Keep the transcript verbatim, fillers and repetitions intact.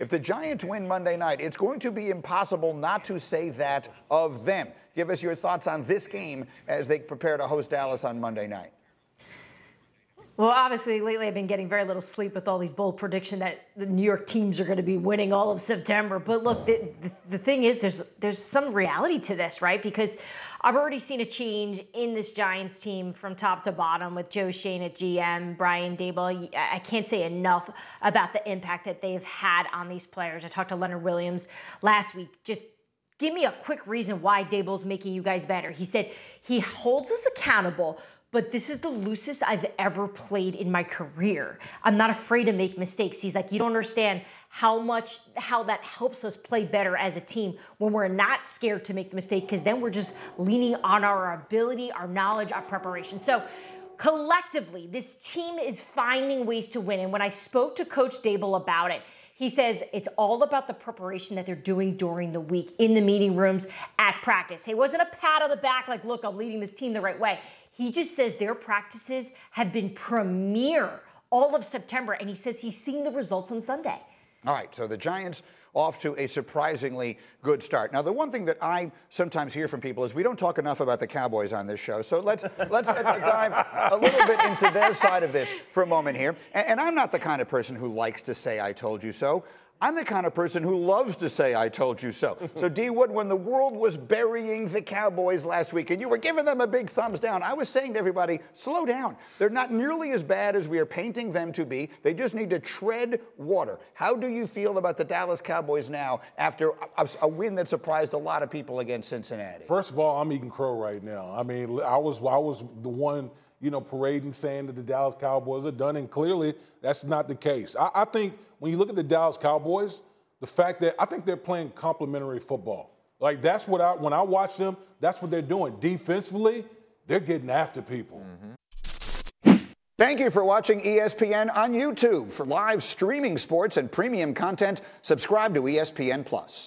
If the Giants win Monday night, it's going to be impossible not to say that of them. Give us your thoughts on this game as they prepare to host Dallas on Monday night. Well, obviously, lately I've been getting very little sleep with all these bold predictions that the New York teams are going to be winning all of September. But look, the, the, the thing is, there's there's some reality to this, right? Because I've already seen a change in this Giants team from top to bottom with Joe Shane at G M, Brian Daboll. I can't say enough about the impact that they've had on these players. I talked to Leonard Williams last week. Just give me a quick reason why Daboll's making you guys better. He said he holds us accountable, but this is the loosest I've ever played in my career. I'm not afraid to make mistakes. He's like, you don't understand how much, how that helps us play better as a team when we're not scared to make the mistake, because then we're just leaning on our ability, our knowledge, our preparation. So collectively, this team is finding ways to win. And when I spoke to Coach Daboll about it, he says it's all about the preparation that they're doing during the week, in the meeting rooms, at practice. It wasn't a pat on the back like, look, I'm leading this team the right way. He just says their practices have been premier all of September, and he says he's seen the results on Sunday. All right, so the Giants off to a surprisingly good start. Now, the one thing that I sometimes hear from people is we don't talk enough about the Cowboys on this show, so let's let's dive a little bit into their side of this for a moment here. And, and I'm not the kind of person who likes to say I told you so. I'm the kind of person who loves to say I told you so. So, D. Wood, when the world was burying the Cowboys last week and you were giving them a big thumbs down, I was saying to everybody, slow down. They're not nearly as bad as we are painting them to be. They just need to tread water. How do you feel about the Dallas Cowboys now after a, a win that surprised a lot of people against Cincinnati? First of all, I'm eating crow right now. I mean, I was, I was the one, you know, parading saying that the Dallas Cowboys are done, and clearly that's not the case. I, I think when you look at the Dallas Cowboys, the fact that I think they're playing complementary football. Like, that's what I, when I watch them, that's what they're doing. Defensively, they're getting after people. Mm-hmm. Thank you for watching E S P N on YouTube. For live streaming sports and premium content, subscribe to E S P N Plus.